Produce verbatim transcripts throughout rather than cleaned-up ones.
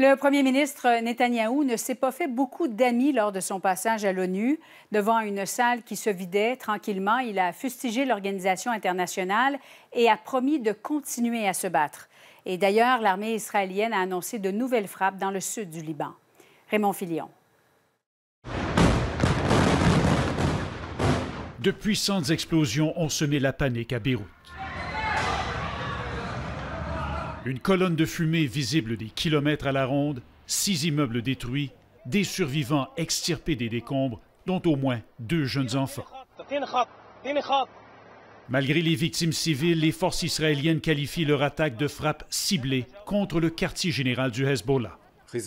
Le premier ministre Netanyahou ne s'est pas fait beaucoup d'amis lors de son passage à l'ONU. Devant une salle qui se vidait tranquillement, il a fustigé l'organisation internationale et a promis de continuer à se battre. Et d'ailleurs, l'armée israélienne a annoncé de nouvelles frappes dans le sud du Liban. Raymond Filion. De puissantes explosions ont semé la panique à Beyrouth. Une colonne de fumée visible des kilomètres à la ronde, six immeubles détruits, des survivants extirpés des décombres, dont au moins deux jeunes enfants. Malgré les victimes civiles, les forces israéliennes qualifient leur attaque de frappe ciblée contre le quartier général du Hezbollah. Ce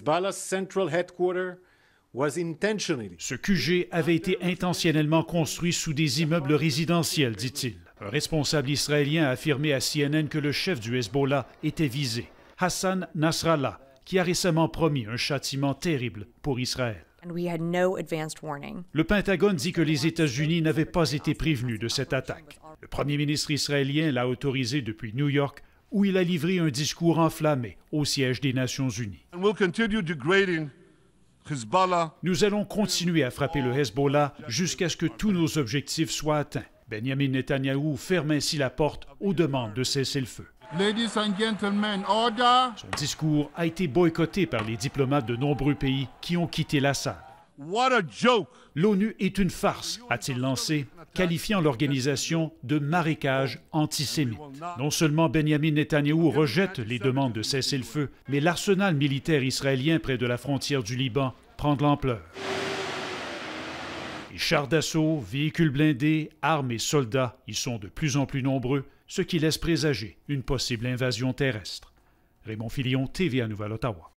Q G avait été intentionnellement construit sous des immeubles résidentiels, dit-il. Un responsable israélien a affirmé à C N N que le chef du Hezbollah était visé, Hassan Nasrallah, qui a récemment promis un châtiment terrible pour Israël. Le Pentagone dit que les États-Unis n'avaient pas été prévenus de cette attaque. Le premier ministre israélien l'a autorisé depuis New York, où il a livré un discours enflammé au siège des Nations Unies. Nous allons continuer à frapper le Hezbollah jusqu'à ce que tous nos objectifs soient atteints. Benjamin Netanyahou ferme ainsi la porte aux demandes de cesser le feu. Son discours a été boycotté par les diplomates de nombreux pays qui ont quitté la salle. L'ONU est une farce, a-t-il lancé, qualifiant l'organisation de marécage antisémite. Non seulement Benjamin Netanyahou rejette les demandes de cesser le feu, mais l'arsenal militaire israélien près de la frontière du Liban prend de l'ampleur. Les chars d'assaut, véhicules blindés, armes et soldats y sont de plus en plus nombreux, ce qui laisse présager une possible invasion terrestre. Raymond Filion, T V A Nouvelle-Ottawa.